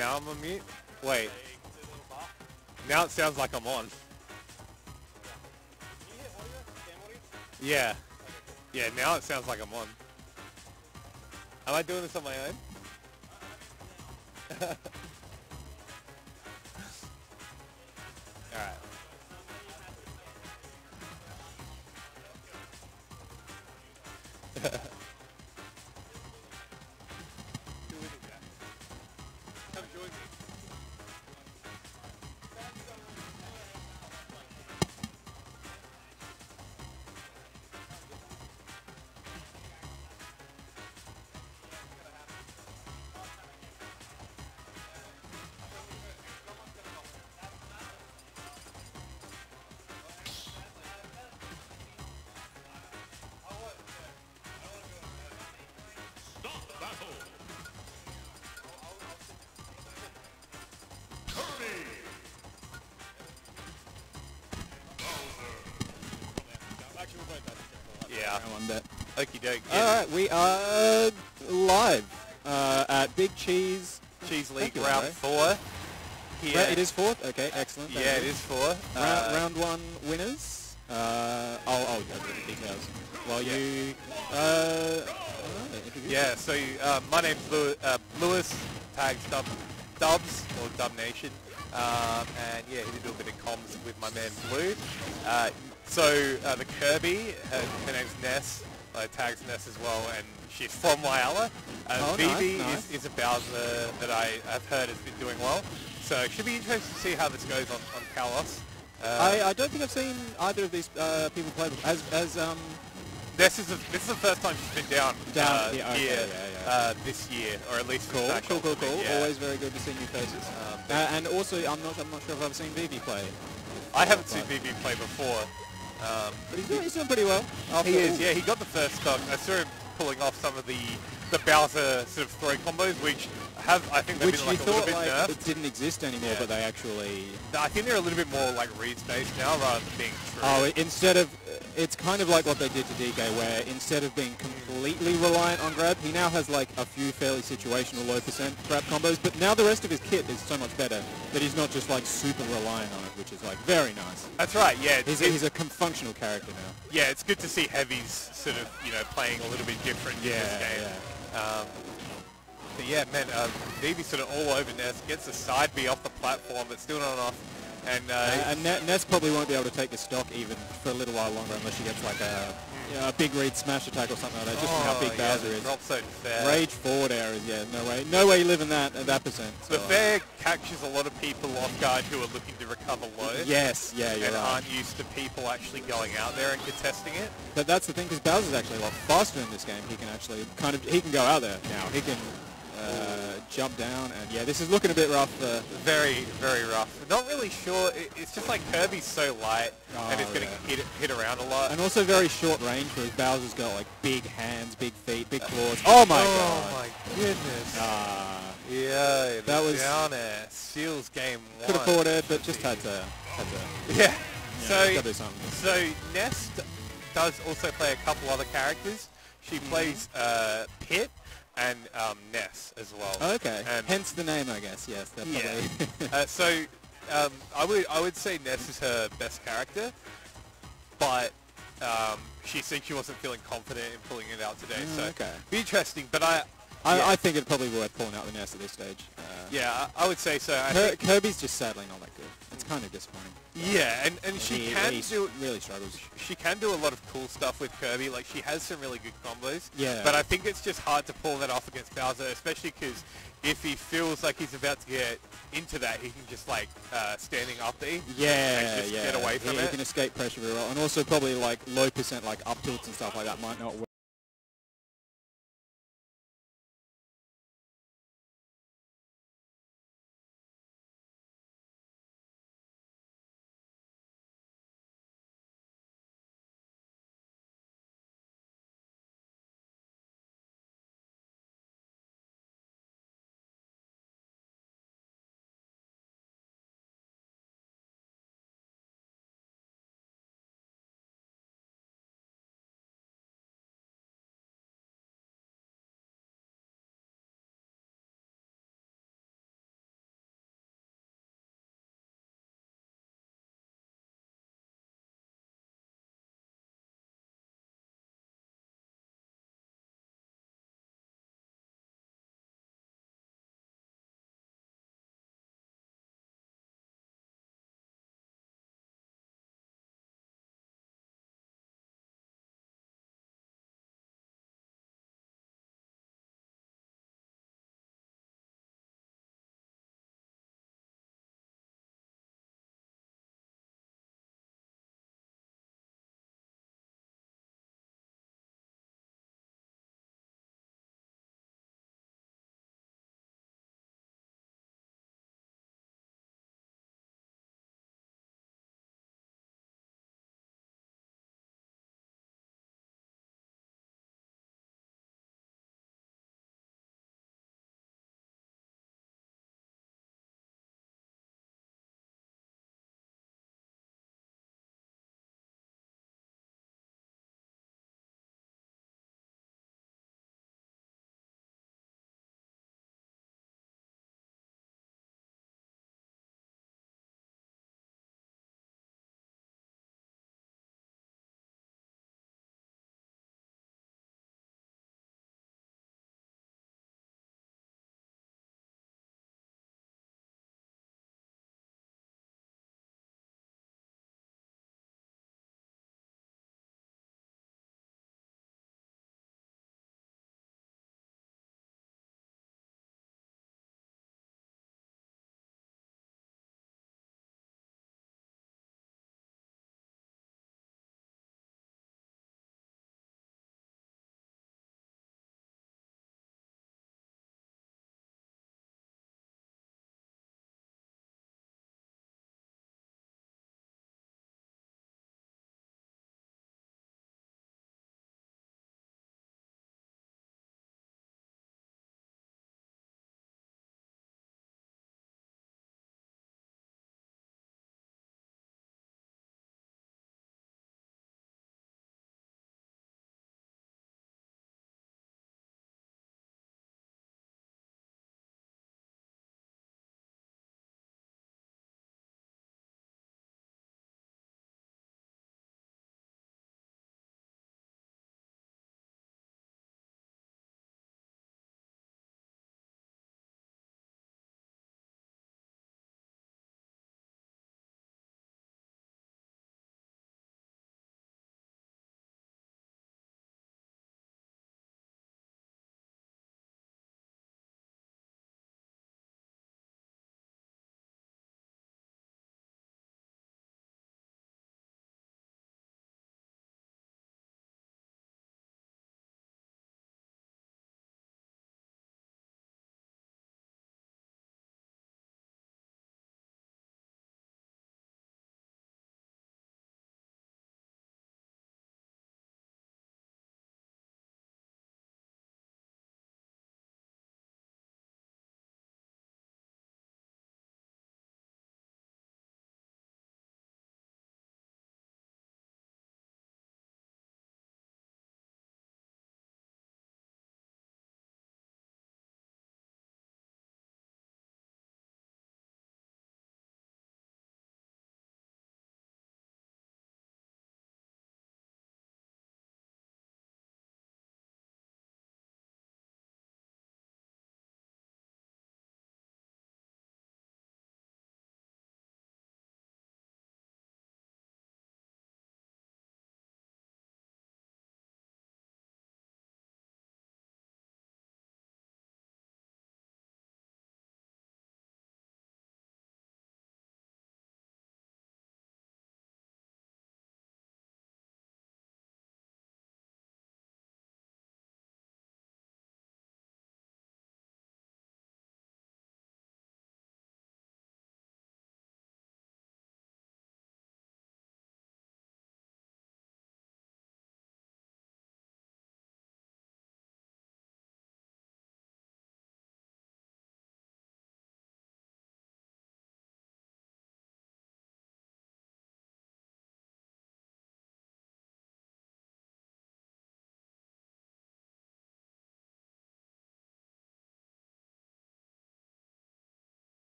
Now I'm on mute? Wait. Now it sounds like I'm on. Yeah. Yeah, now it sounds like I'm on. Am I doing this on my own? Alright. Alright, we are live at Big Cheese Cheese League round 4. Here. It is 4th? Okay, excellent. Yeah, it is 4. Round 1 winners. I'll go through the details while you... yeah, so my name's Lewis, tags Dubs, or Dub Nation. And yeah, he did a little bit of comms with my man Blue. So the Kirby, her name's Ness. Tags Ness as well, and she's from Wyala. Vivi is a Bowser that I have heard has been doing well, so it should be interesting to see how this goes on Kalos. I don't think I've seen either of these people play as this is the first time she's been down yeah, okay, here this year, or at least cool. Yeah. Always very good to see new faces. And also, I'm not sure if I've seen Vivi play. I haven't seen Vivi play before. But he's doing pretty well. He is, yeah. He got the first stock. I saw him pulling off some of the Bowser sort of throw combos, which have, I think, they've been like a little bit nerfed. It didn't exist anymore, yeah. But they actually... I think they're a little bit more like read-based now rather than being true. Oh, instead of... It's kind of like what they did to DK, where instead of being completely reliant on grab, he now has like a few fairly situational low% grab combos, but now the rest of his kit is so much better that he's not just like super reliant on it, which is like very nice. That's right, yeah. He's a functional character now. Yeah, it's good to see heavies sort of, you know, playing a little bit different in this game. Yeah. But yeah, man, Vivi's sort of all over Ness, gets a side B off the platform, but still not off. And Ness probably won't be able to take the stock even for a little while longer unless she gets like a big read smash attack or something like that. Just from how big Bowser is. Drops so fair. Rage forward air is no way you're living that at that %. So the fair catches a lot of people off guard who are looking to recover low. Yes, yeah, you're right. Aren't used to people actually going out there and contesting it. But that's the thing, because Bowser's actually a lot faster in this game. He can actually he can go out there now. He can. Jump down, and yeah, this is looking a bit rough. Very, very rough. Not really sure. It's just like Kirby's so light, and it's going to hit around a lot. And also very short range, because Bowser's got like big hands, big feet, big claws. Oh my god! Oh my goodness! Yeah, that was down air. Seals game 1. Could afford it, but just had to. Yeah. So Ness does also play a couple other characters. She plays Pit. And Ness as well. Okay. Hence the name, I guess. Yes. Probably. I would say Ness is her best character, but she said she wasn't feeling confident in pulling it out today. Be interesting. But I think it'd probably be worth pulling out the Ness at this stage. Yeah, I would say so. Kirby's just sadly not that good. It's kind of disappointing. Yeah, and she really struggles. She can do a lot of cool stuff with Kirby. Like, she has some really good combos. Yeah. But I think it's just hard to pull that off against Bowser, especially because if he feels like he's about to get into that, he can just, like, standing up there. Yeah, and just get away from it. He can escape pressure very well. And also probably, like, low %, like, up tilts and stuff like that might not work.